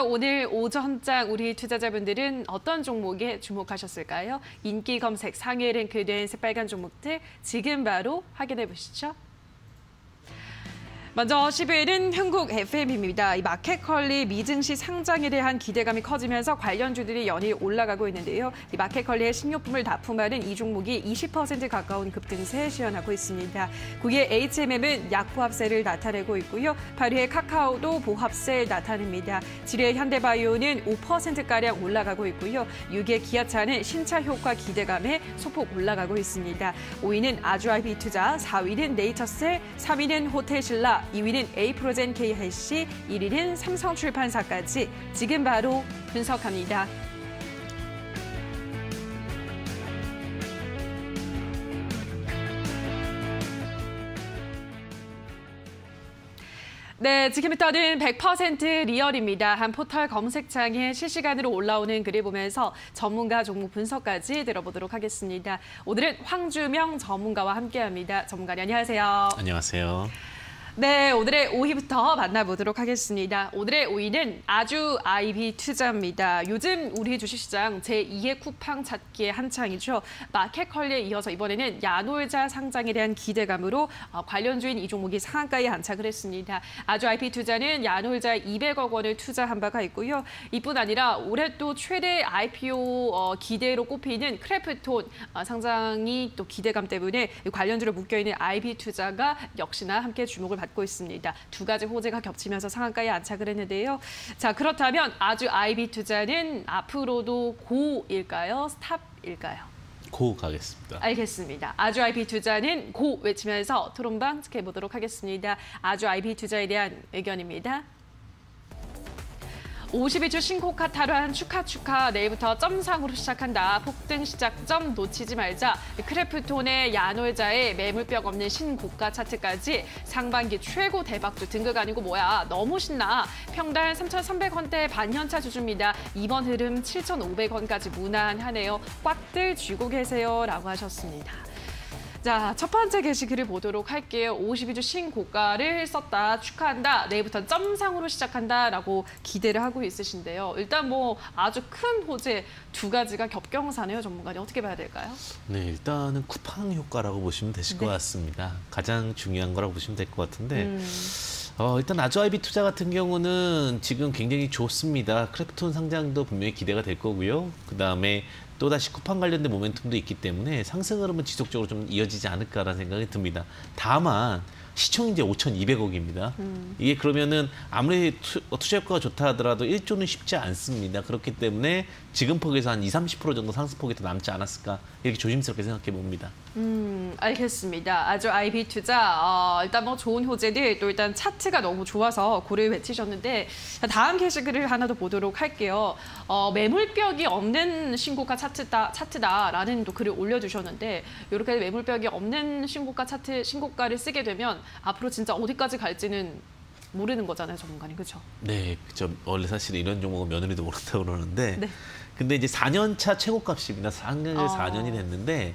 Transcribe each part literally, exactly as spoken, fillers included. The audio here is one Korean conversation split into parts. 오늘 오전장 우리 투자자분들은 어떤 종목에 주목하셨을까요? 인기 검색 상위에 랭크된 새빨간 종목들 지금 바로 확인해 보시죠. 먼저 십일 위는 흥국 에프엠입니다. 이 마켓컬리 미증시 상장에 대한 기대감이 커지면서 관련주들이 연일 올라가고 있는데요. 이 마켓컬리의 식료품을 납품하는 이 종목이 이십 퍼센트 가까운 급등세에 시연하고 있습니다. 구 위의 에이치엠엠은 약보합세를 나타내고 있고요. 팔 위의 카카오도 보합세를 나타냅니다. 칠 위의 현대바이오는 오 퍼센트가량 올라가고 있고요. 육 위의 기아차는 신차 효과 기대감에 소폭 올라가고 있습니다. 오 위는 아주아이비투자, 사 위는 네이처셀, 삼 위는 호텔신라, 이 위는 에이프로젠 케이아이씨, 일 위는 삼성출판사까지 지금 바로 분석합니다. 네, 지금부터는 백 퍼센트 리얼입니다. 한 포털 검색창에 실시간으로 올라오는 글을 보면서 전문가 종목 분석까지 들어보도록 하겠습니다. 오늘은 황주명 전문가와 함께합니다. 전문가님 안녕하세요. 안녕하세요. 네, 오늘의 오 위부터 만나보도록 하겠습니다. 오늘의 오 위는 아주아이비투자입니다. 요즘 우리 주식시장 제이의 쿠팡 찾기에 한창이죠. 마켓컬리에 이어서 이번에는 야놀자 상장에 대한 기대감으로 관련주인 이 종목이 상한가에 한착을 했습니다. 아주아이비투자는 야놀자 이백억 원을 투자한 바가 있고요. 이뿐 아니라 올해 또 최대 아이피오 기대로 꼽히는 크래프톤 상장이 또 기대감 때문에 관련주로 묶여있는 아이비투자가 역시나 함께 주목을 받습니다. 고 있습니다. 두 가지 호재가 겹치면서 상한가에 안착을 했는데요. 자, 그렇다면 아주아이비투자는 앞으로도 고일까요? 스탑일까요? 고 가겠습니다. 알겠습니다. 아주아이비투자는 고 외치면서 토론방 체크해 보도록 하겠습니다. 아주아이비투자에 대한 의견입니다. 오십이 주 신고가 탈환 축하 축하 내일부터 점상으로 시작한다. 폭등 시작점 놓치지 말자. 크래프톤의 야놀자의 매물벽 없는 신고가 차트까지 상반기 최고 대박주 등극 아니고 뭐야. 너무 신나. 평달 삼천삼백 원대 반현차 주주입니다. 이번 흐름 칠천오백 원까지 무난하네요. 꽉들 쥐고 계세요. 라고 하셨습니다. 자, 첫 번째 게시글을 보도록 할게요. 오십이 주 신고가를 썼다, 축하한다, 내일부터 점상으로 시작한다라고 기대를 하고 있으신데요. 일단 뭐 아주 큰 호재 두 가지가 겹경사네요, 전문가님. 어떻게 봐야 될까요? 네, 일단은 쿠팡 효과라고 보시면 되실 네. 것 같습니다. 가장 중요한 거라고 보시면 될 것 같은데 음. 어, 일단 아주아이비투자 같은 경우는 지금 굉장히 좋습니다. 크래프톤 상장도 분명히 기대가 될 거고요. 그다음에 또다시 쿠팡 관련된 모멘텀도 있기 때문에 상승 흐름은 지속적으로 좀 이어지지 않을까라는 생각이 듭니다. 다만 시총이 이제 오천이백억입니다. 음. 이게 그러면은 아무리 투, 투자 효과가 좋다 하더라도 일 조는 쉽지 않습니다. 그렇기 때문에 지금 폭에서 한 이십, 삼십 퍼센트 정도 상승폭이 더 남지 않았을까 이렇게 조심스럽게 생각해 봅니다. 음, 알겠습니다. 아주아이비투자 어, 일단 뭐 좋은 호재들 또 일단 차트가 너무 좋아서 고를 외치셨는데 다음 게시글을 하나 더 보도록 할게요. 어, 매물벽이 없는 신고가 차트다, 차트다라는 또 글을 올려주셨는데 이렇게 매물벽이 없는 신고가 차트 신고가를 쓰게 되면 앞으로 진짜 어디까지 갈지는 모르는 거잖아요, 전문가님, 그렇죠? 네, 그렇죠. 원래 사실 이런 종목은 며느리도 모른다고 그러는데 네. 근데 이제 사 년 차 최고값입니다. 상한가 어... 사 년이 됐는데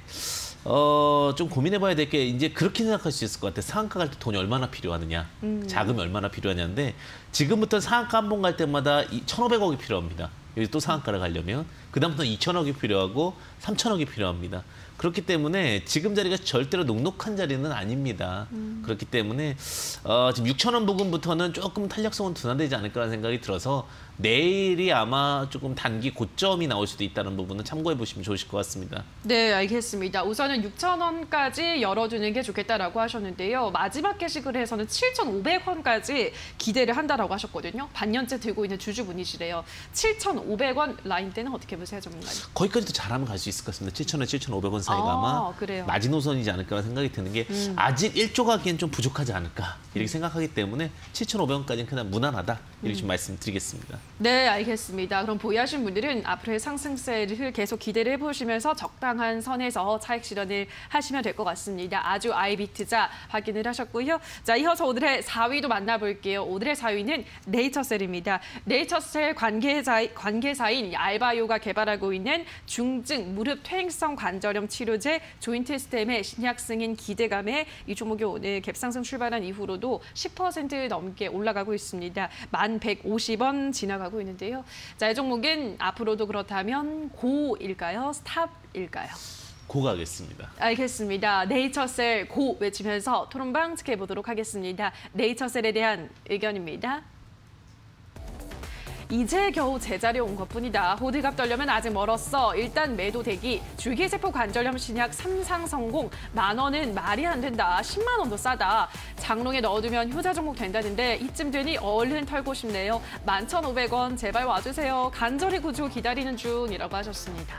어, 좀 고민해봐야 될 게 이제 그렇게 생각할 수 있을 것 같아요. 상한가 갈 때 돈이 얼마나 필요하느냐, 음. 자금이 얼마나 필요하냐인데 지금부터 상한가 한 번 갈 때마다 천오백억이 필요합니다. 여기 또 상한가를 가려면 그다음부터 이천억이 필요하고 삼천억이 필요합니다. 그렇기 때문에 지금 자리가 절대로 녹록한 자리는 아닙니다. 음. 그렇기 때문에 어, 지금 육천 원 부근부터는 조금 탄력성은 둔화되지 않을까라는 생각이 들어서 내일이 아마 조금 단기 고점이 나올 수도 있다는 부분은 참고해 보시면 좋으실 것 같습니다. 네, 알겠습니다. 우선은 육천 원까지 열어주는 게 좋겠다라고 하셨는데요. 마지막 게시글에서는 칠천오백 원까지 기대를 한다라고 하셨거든요. 반년째 들고 있는 주주분이시래요. 칠천오백 원 라인 때는 어떻게 보세요, 전문가님? 거기까지도 잘하면 갈 수 있을 것 같습니다. 칠천 원, 칠천오백 원 사이가 아, 아마 그래요. 마지노선이지 않을까라는 생각이 드는 게 음. 아직 일 조 가기엔 좀 부족하지 않을까 이렇게 생각하기 때문에 칠천오백 원까지는 그냥 무난하다 이렇게 음. 좀 말씀드리겠습니다. 네, 알겠습니다. 그럼 보유하신 분들은 앞으로의 상승세를 계속 기대를 해보시면서 적당한 선에서 차익 실현을 하시면 될 것 같습니다. 아주아이비투자 확인을 하셨고요. 자, 이어서 오늘의 사 위도 만나볼게요. 오늘의 사 위는 네이처셀입니다. 네이처셀 관계자, 관계사인 알바요가 개발하고 있는 중증 무릎 퇴행성 관절염 치료제 조인트 스템의 신약 승인 기대감에 이 종목이 오늘 갭상승 출발한 이후로도 십 퍼센트 넘게 올라가고 있습니다. 만 백오십 원 지나 지나가고 있는데요. 자, 이 종목은 앞으로도 그렇다면 고일까요? 스탑일까요? 고 가겠습니다. 알겠습니다. 네이처셀 고 외치면서 토론방 지켜보도록 하겠습니다. 네이처셀에 대한 의견입니다. 이제 겨우 제자리에 온 것뿐이다. 호들갑 떨려면 아직 멀었어. 일단 매도 대기. 줄기세포 관절염 신약 삼상 성공. 만 원은 말이 안 된다. 십만 원도 싸다. 장롱에 넣어두면 효자 종목 된다는데 이쯤 되니 얼른 털고 싶네요. 만 천오백 원 제발 와주세요. 간절히 구조 기다리는 중이라고 하셨습니다.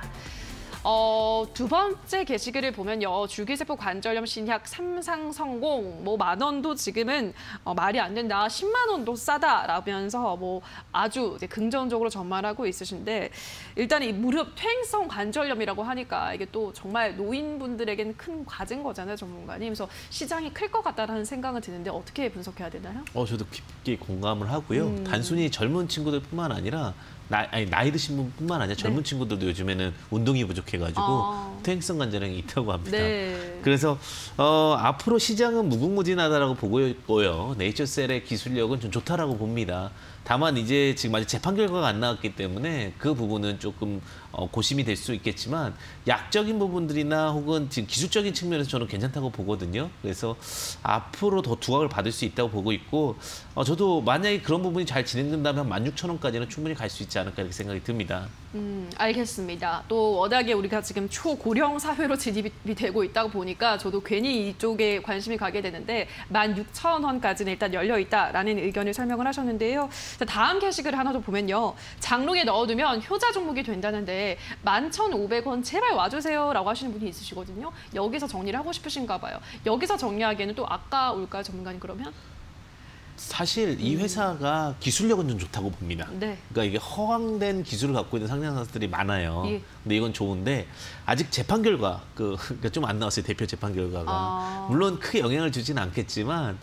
어, 두 번째 게시글을 보면요. 줄기세포 관절염 신약 삼상 성공, 뭐 만 원도 지금은 어, 말이 안 된다, 십만 원도 싸다라면서 뭐 아주 이제 긍정적으로 전말하고 있으신데 일단 이 무릎 퇴행성 관절염이라고 하니까 이게 또 정말 노인분들에겐 큰 과제인 거잖아요, 전문가님. 그래서 시장이 클 것 같다라는 생각은 드는데 어떻게 분석해야 되나요? 어, 저도 깊게 공감을 하고요. 음. 단순히 젊은 친구들뿐만 아니라 나이, 아니, 나이 드신 분뿐만 아니라 젊은 네. 친구들도 요즘에는 운동이 부족해가지고 아. 퇴행성 관절염이 있다고 합니다. 네. 그래서 어, 앞으로 시장은 무궁무진하다라고 보고 있고요. 네이처셀의 기술력은 좀 좋다라고 봅니다. 다만 이제 지금 아직 재판 결과가 안 나왔기 때문에 그 부분은 조금 어, 고심이 될 수 있겠지만 약적인 부분들이나 혹은 지금 기술적인 측면에서 저는 괜찮다고 보거든요. 그래서 앞으로 더 두각을 받을 수 있다고 보고 있고 어, 저도 만약에 그런 부분이 잘 진행된다면 한 만 육천 원까지는 충분히 갈 수 있지 않을까 이렇게 생각이 듭니다. 음, 알겠습니다. 또 워낙에 우리가 지금 초고령 사회로 진입이 되고 있다고 보니까 저도 괜히 이쪽에 관심이 가게 되는데 만 육천 원까지는 일단 열려있다라는 의견을 설명을 하셨는데요. 자, 다음 게시글 하나 더 보면요. 장롱에 넣어두면 효자 종목이 된다는데 만 천오백 원 제발 와주세요라고 하시는 분이 있으시거든요. 여기서 정리를 하고 싶으신가 봐요. 여기서 정리하기에는 또 아까울까요, 전문가님 그러면? 사실 이 회사가 기술력은 좀 좋다고 봅니다. 네. 그러니까 이게 허황된 기술을 갖고 있는 상장사들이 많아요. 예. 근데 이건 좋은데 아직 재판 결과 그 좀 안 나왔어요, 대표 재판 결과가. 아... 물론 크게 영향을 주지는 않겠지만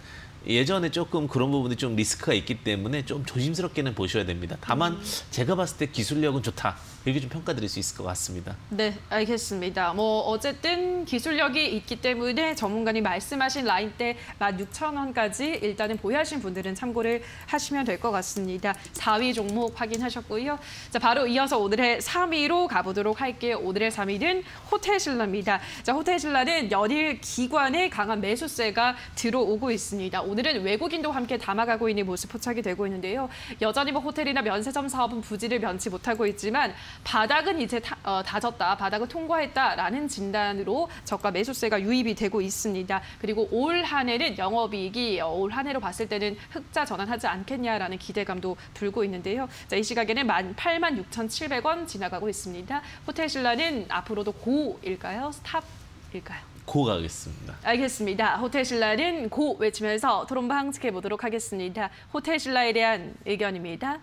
예전에 조금 그런 부분이 좀 리스크가 있기 때문에 좀 조심스럽게는 보셔야 됩니다. 다만 제가 봤을 때 기술력은 좋다. 이렇게 좀 평가드릴 수 있을 것 같습니다. 네, 알겠습니다. 뭐 어쨌든 기술력이 있기 때문에 전문가님 말씀하신 라인 때 만 육천 원까지 일단은 보유하신 분들은 참고를 하시면 될 것 같습니다. 사 위 종목 확인하셨고요. 자, 바로 이어서 오늘의 삼 위로 가보도록 할게요. 오늘의 삼 위는 호텔신라입니다. 자, 호텔신라는 연일 기관의 강한 매수세가 들어오고 있습니다. 오늘은 외국인도 함께 담아가고 있는 모습 포착이 되고 있는데요. 여전히 뭐 호텔이나 면세점 사업은 부지를 면치 못하고 있지만 바닥은 이제 다, 어, 다졌다, 바닥을 통과했다라는 진단으로 저가 매수세가 유입이 되고 있습니다. 그리고 올 한 해는 영업이익이 어, 올 한 해로 봤을 때는 흑자 전환하지 않겠냐라는 기대감도 불고 있는데요. 자, 이 시각에는 팔만 육천 칠백 원 지나가고 있습니다. 호텔신라는 앞으로도 고일까요? 스탑일까요? 고 가겠습니다. 알겠습니다. 호텔신라는 고 외치면서 토론방 지켜보도록 하겠습니다. 호텔신라에 대한 의견입니다.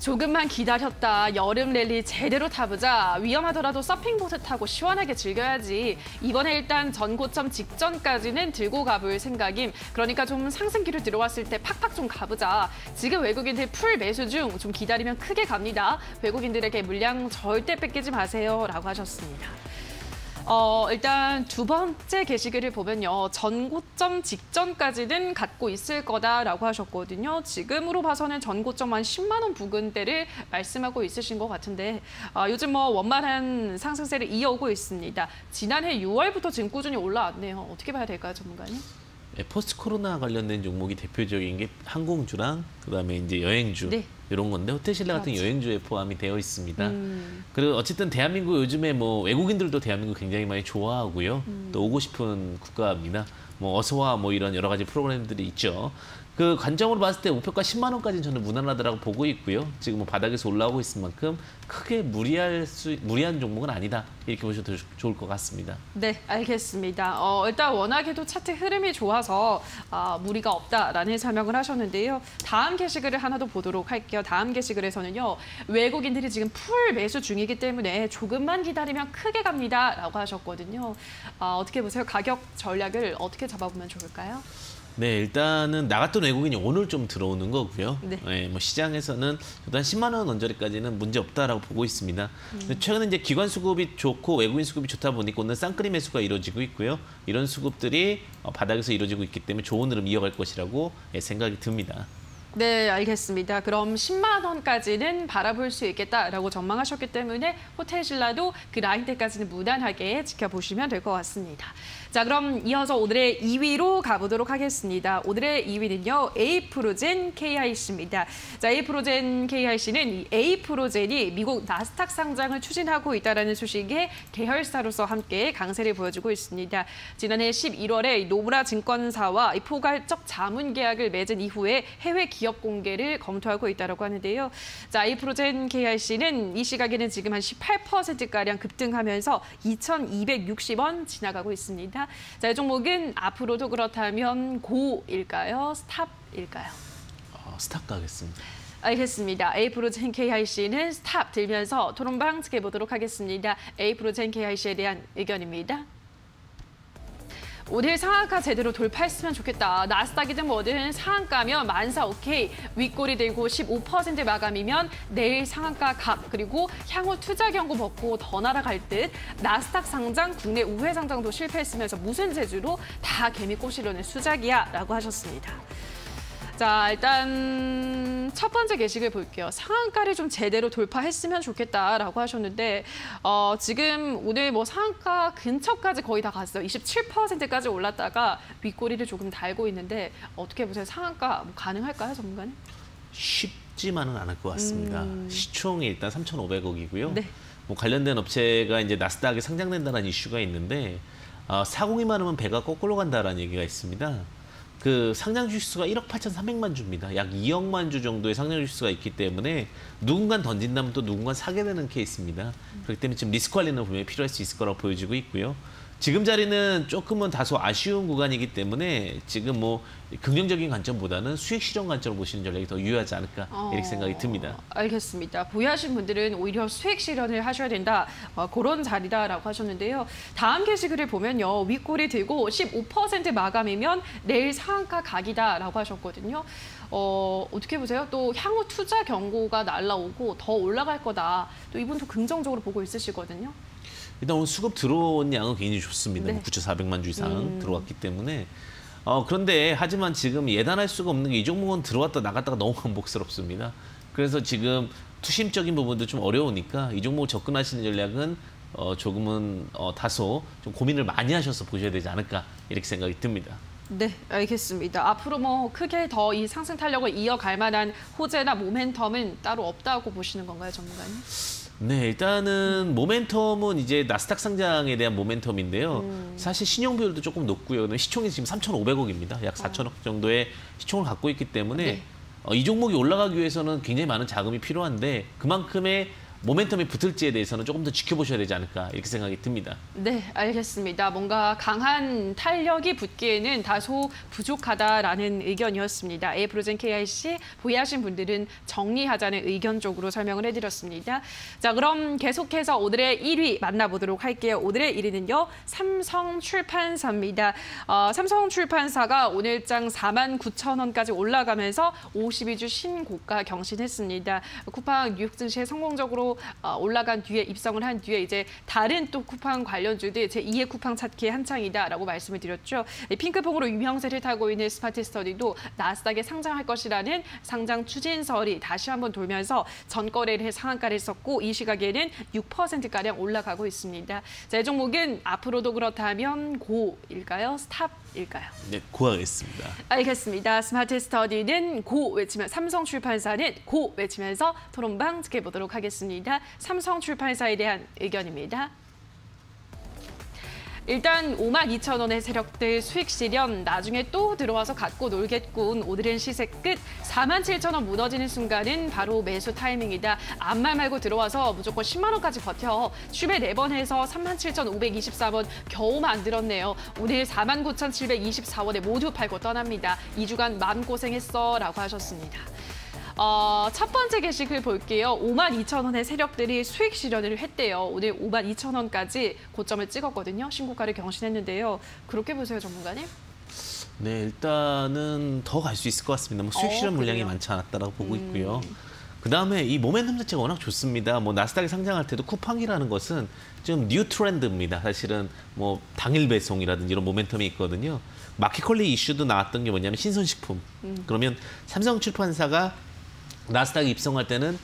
조금만 기다렸다. 여름 랠리 제대로 타보자. 위험하더라도 서핑보트 타고 시원하게 즐겨야지. 이번에 일단 전고점 직전까지는 들고 가볼 생각임. 그러니까 좀 상승기로 들어왔을 때 팍팍 좀 가보자. 지금 외국인들 풀 매수 중. 좀 기다리면 크게 갑니다. 외국인들에게 물량 절대 뺏기지 마세요. 라고 하셨습니다. 어, 일단 두 번째 게시글을 보면요. 전고점 직전까지는 갖고 있을 거다라고 하셨거든요. 지금으로 봐서는 전고점 한 십만 원 부근대를 말씀하고 있으신 것 같은데 어, 요즘 뭐 원만한 상승세를 이어오고 있습니다. 지난해 유월부터 지금 꾸준히 올라왔네요. 어떻게 봐야 될까요, 전문가님? 네, 포스트 코로나 관련된 종목이 대표적인 게 항공주랑 그다음에 이제 여행주 네. 이런 건데 호텔신라 같은 맞아. 여행주에 포함이 되어 있습니다. 음. 그리고 어쨌든 대한민국 요즘에 뭐 외국인들도 대한민국 굉장히 많이 좋아하고요. 음. 또 오고 싶은 국가입니다. 뭐 어서와 뭐 이런 여러 가지 프로그램들이 있죠. 그 관점으로 봤을 때 목표가 십만 원까지는 저는 무난하다라고 보고 있고요. 지금 뭐 바닥에서 올라오고 있을 만큼 크게 무리할 수, 무리한 종목은 아니다. 이렇게 보셔도 좋을 것 같습니다. 네, 알겠습니다. 어, 일단 워낙에도 차트 흐름이 좋아서 아, 무리가 없다라는 설명을 하셨는데요. 다음 게시글을 하나 더 보도록 할게요. 다음 게시글에서는요. 외국인들이 지금 풀 매수 중이기 때문에 조금만 기다리면 크게 갑니다. 라고 하셨거든요. 아, 어떻게 보세요? 가격 전략을 어떻게 잡아보면 좋을까요? 네, 일단은 나갔던 외국인이 오늘 좀 들어오는 거고요. 네. 네, 뭐 시장에서는 일단 십만 원 언저리까지는 문제 없다라고 보고 있습니다. 음. 최근에 이제 기관 수급이 좋고 외국인 수급이 좋다 보니까 오늘 쌍끌이 매수가 이루어지고 있고요. 이런 수급들이 바닥에서 이루어지고 있기 때문에 좋은 흐름 이어갈 것이라고 생각이 듭니다. 네, 알겠습니다. 그럼 십만 원까지는 바라볼 수 있겠다라고 전망하셨기 때문에 호텔신라도 그 라인대까지는 무난하게 지켜보시면 될 것 같습니다. 자, 그럼 이어서 오늘의 이 위로 가보도록 하겠습니다. 오늘의 이 위는요, 에이프로젠 케이아이씨입니다. 자, 에이프로젠 케이아이씨는 에이프로젠이 미국 나스닥 상장을 추진하고 있다는 소식에 계열사로서 함께 강세를 보여주고 있습니다. 지난해 십일월에 노무라 증권사와 포괄적 자문 계약을 맺은 이후에 해외 기업 기업 공개를 검토하고 있다고 하는데요. 자, 에이프로젠 케이아이씨는 이 시각에는 지금 한 십팔 퍼센트가량 급등하면서 이천이백육십 원 지나가고 있습니다. 자, 이 종목은 앞으로도 그렇다면 고일까요? 스탑일까요? 어, 스탑 가겠습니다. 알겠습니다. 에이프로젠 케이아이씨는 스탑 들면서 토론방 지켜보도록 하겠습니다. 에이프로젠 케이아이씨에 대한 의견입니다. 오늘 상한가 제대로 돌파했으면 좋겠다. 나스닥이든 뭐든 상한가면 만사 오케이. 윗골이 되고 십오 퍼센트 마감이면 내일 상한가 갑. 그리고 향후 투자 경고 먹고 더 날아갈 듯. 나스닥 상장, 국내 우회 상장도 실패했으면서 무슨 재주로 다 개미 꼬시려는 수작이야. 라고 하셨습니다. 자, 일단 첫 번째 게시글 볼게요. 상한가를 좀 제대로 돌파했으면 좋겠다라고 하셨는데 어, 지금 오늘 뭐 상한가 근처까지 거의 다 갔어요. 이십칠 퍼센트까지 올랐다가 윗꼬리를 조금 달고 있는데 어떻게 보세요? 상한가 뭐 가능할까요, 전문가님? 쉽지만은 않을 것 같습니다. 음... 시총이 일단 삼천오백억이고요. 네. 뭐 관련된 업체가 이제 나스닥에 상장된다는 이슈가 있는데 어, 사공이만 하면 배가 거꾸로 간다라는 얘기가 있습니다. 그 상장 주식수가 일억 팔천삼백만 주입니다. 약 이억만 주 정도의 상장 주식수가 있기 때문에 누군간 던진다면 또 누군간 사게 되는 케이스입니다. 그렇기 때문에 지금 리스크 관리는 분명히 필요할 수 있을 거라고 보여지고 있고요. 지금 자리는 조금은 다소 아쉬운 구간이기 때문에 지금 뭐 긍정적인 관점보다는 수익 실현 관점으로 보시는 전략이 더 유효하지 않을까 어... 이렇게 생각이 듭니다. 알겠습니다. 보유하신 분들은 오히려 수익 실현을 하셔야 된다. 어, 그런 자리다라고 하셨는데요. 다음 게시글을 보면요. 윗골이 들고 십오 퍼센트 마감이면 내일 상한가 각이다라고 하셨거든요. 어, 어떻게 보세요? 또 향후 투자 경고가 날라오고 더 올라갈 거다. 또 이분도 긍정적으로 보고 있으시거든요. 일단 오늘 수급 들어온 양은 굉장히 좋습니다. 네. 구천사백만 주 이상 음. 들어왔기 때문에. 어, 그런데 하지만 지금 예단할 수가 없는 게 이 종목은 들어왔다 나갔다가 너무 반복스럽습니다. 그래서 지금 투심적인 부분도 좀 어려우니까 이 종목 접근하시는 전략은 어, 조금은 어, 다소 좀 고민을 많이 하셔서 보셔야 되지 않을까 이렇게 생각이 듭니다. 네, 알겠습니다. 앞으로 뭐 크게 더 이 상승 탄력을 이어갈 만한 호재나 모멘텀은 따로 없다고 보시는 건가요, 전문가님? 네, 일단은 모멘텀은 이제 나스닥 상장에 대한 모멘텀인데요. 음. 사실 신용 비율도 조금 높고요. 시총이 지금 삼천오백억입니다. 약 사천억 정도의 시총을 갖고 있기 때문에 네. 어, 이 종목이 올라가기 위해서는 굉장히 많은 자금이 필요한데 그만큼의 모멘텀이 붙을지에 대해서는 조금 더 지켜보셔야 되지 않을까 이렇게 생각이 듭니다. 네, 알겠습니다. 뭔가 강한 탄력이 붙기에는 다소 부족하다라는 의견이었습니다. 에이프로젠 케이아이씨 보유하신 분들은 정리하자는 의견 쪽으로 설명을 해드렸습니다. 자, 그럼 계속해서 오늘의 일 위 만나보도록 할게요. 오늘의 일 위는요. 삼성출판사입니다. 어, 삼성출판사가 오늘 장 사만 구천 원까지 올라가면서 오십이 주 신고가 경신했습니다. 쿠팡 뉴욕 증시에 성공적으로 올라간 뒤에 입성을 한 뒤에 이제 다른 또 쿠팡 관련주들 제이의 쿠팡 찾기에 한창이다라고 말씀을 드렸죠. 핑크퐁으로 유명세를 타고 있는 스마트스터디도 나스닥에 상장할 것이라는 상장 추진설이 다시 한번 돌면서 전거래를 해 상한가를 썼고 이 시각에는 육 퍼센트가량 올라가고 있습니다. 자, 이 종목은 앞으로도 그렇다면 고일까요? 스탑일까요? 네, 고하겠습니다. 알겠습니다. 스마트스터디는 고 외치면 삼성출판사는 고 외치면서 토론방 지켜보도록 하겠습니다. 삼성출판사에 대한 의견입니다. 일단 오만 이천 원의 세력들 수익 실현 나중에 또 들어와서 갖고 놀겠군. 오늘은 시세 끝. 사만 칠천 원 무너지는 순간은 바로 매수 타이밍이다. 아무 말 말고 들어와서 무조건 십만 원까지 버텨. 슈베 네 번 해서 삼만 칠천 오백이십사 원 겨우 만들었네요. 오늘 사만 구천 칠백이십사 원에 모두 팔고 떠납니다. 이 주간 마음고생했어 라고 하셨습니다. 어, 첫 번째 게시글 볼게요. 오만 이천 원의 세력들이 수익 실현을 했대요. 오늘 오만 이천 원까지 고점을 찍었거든요. 신고가를 경신했는데요. 그렇게 보세요, 전문가님? 네, 일단은 더 갈 수 있을 것 같습니다. 뭐 수익 실현 어, 물량이 많지 않았다라고 보고 음. 있고요. 그 다음에 이 모멘텀 자체가 워낙 좋습니다. 뭐 나스닥이 상장할 때도 쿠팡이라는 것은 좀 뉴 트렌드입니다. 사실은 뭐 당일 배송이라든지 이런 모멘텀이 있거든요. 마켓컬리 이슈도 나왔던 게 뭐냐면 신선식품. 음. 그러면 삼성출판사가 나스닥 입성할 때는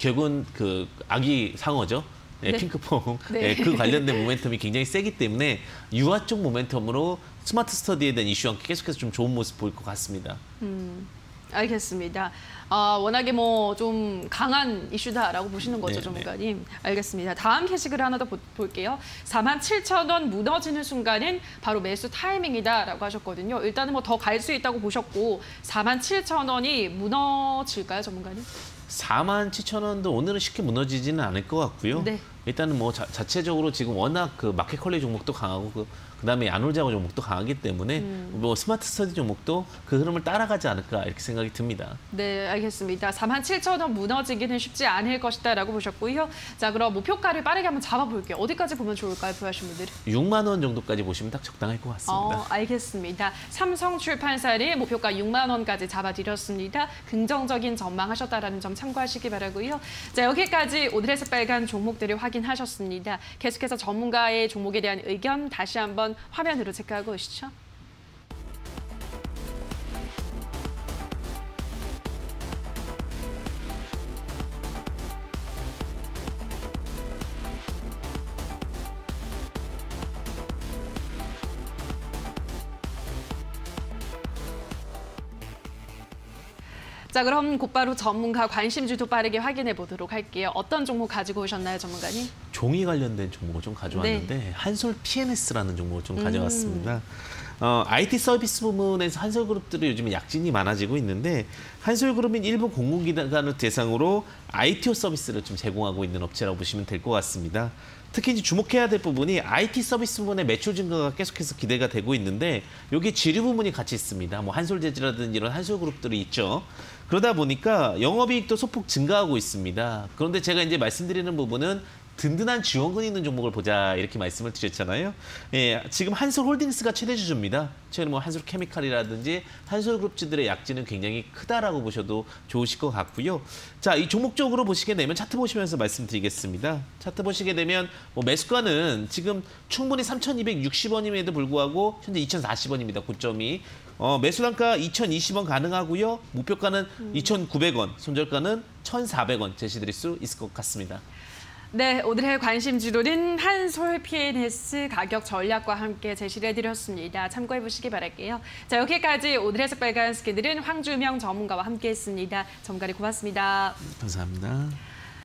결국은 그 아기 상어죠. 네, 네. 핑크퐁. 네. 네, 그 관련된 모멘텀이 굉장히 세기 때문에 유아 쪽 모멘텀으로 스마트 스터디에 대한 이슈와 함께 계속해서 좀 좋은 모습 보일 것 같습니다. 음, 알겠습니다. 아, 워낙에 뭐 좀 강한 이슈다라고 보시는 거죠, 전문가님. 알겠습니다. 다음 게시글 하나 더 보, 볼게요. 사만 칠천 원 무너지는 순간은 바로 매수 타이밍이다라고 하셨거든요. 일단은 뭐 더 갈 수 있다고 보셨고 사만 칠천 원이 무너질까요, 전문가님? 사만 칠천 원도 오늘은 쉽게 무너지지는 않을 것 같고요. 네. 일단은 뭐 자, 자체적으로 지금 워낙 그 마켓컬리 종목도 강하고 그, 그다음에 야놀자 종목도 강하기 때문에 음. 뭐 스마트 스터디 종목도 그 흐름을 따라가지 않을까 이렇게 생각이 듭니다. 네, 알겠습니다. 사만 칠천 원 무너지기는 쉽지 않을 것이다라고 보셨고요. 자, 그럼 목표가를 빠르게 한번 잡아볼게요. 어디까지 보면 좋을까요, 보유하신 분들? 육만 원 정도까지 보시면 딱 적당할 것 같습니다. 어, 알겠습니다. 삼성출판사를 목표가 육만 원까지 잡아드렸습니다. 긍정적인 전망하셨다라는 점 참고하시기 바라고요. 자, 여기까지 오늘의 새빨간 종목들을 확인. 하셨습니다. 계속해서 전문가의 종목에 대한 의견 다시 한번 화면으로 체크하고 오시죠. 자, 그럼 곧바로 전문가 관심주도 빠르게 확인해 보도록 할게요. 어떤 종목 가지고 오셨나요, 전문가님? 종이 관련된 종목을 좀 가져왔는데 네. 한솔 피엔에스라는 종목을 좀 가져왔습니다. 음. 어, 아이티 서비스 부문에서 한솔그룹들이 요즘에 약진이 많아지고 있는데 한솔그룹인 일부 공공기관을 대상으로 아이티오 서비스를 좀 제공하고 있는 업체라고 보시면 될 것 같습니다. 특히 이제 주목해야 될 부분이 아이티 서비스 부문의 매출 증가가 계속해서 기대가 되고 있는데 여기 지류 부문이 같이 있습니다. 뭐 한솔재지라든지 이런 한솔그룹들이 있죠. 그러다 보니까 영업이익도 소폭 증가하고 있습니다. 그런데 제가 이제 말씀드리는 부분은 든든한 지원금이 있는 종목을 보자 이렇게 말씀을 드렸잖아요. 예, 지금 한솔홀딩스가 최대 주주입니다. 최근 뭐 한솔케미칼이라든지 한솔그룹주들의 약진은 굉장히 크다라고 보셔도 좋으실 것 같고요. 자, 이 종목적으로 보시게 되면 차트 보시면서 말씀드리겠습니다. 차트 보시게 되면 뭐 매수가는 지금 충분히 삼천이백육십 원임에도 불구하고 현재 이천사십 원입니다. 고점이. 어, 매수 단가 이천이십 원 가능하고요. 목표가는 음. 이천구백 원, 손절가는 천사백 원 제시드릴 수 있을 것 같습니다. 네, 오늘의 관심주로는 한솔 피엔에스 가격 전략과 함께 제시를 해드렸습니다. 참고해보시기 바랄게요. 자, 여기까지 오늘의 새빨간 스캔들은 황주명 전문가와 함께했습니다. 전문가님 고맙습니다. 감사합니다.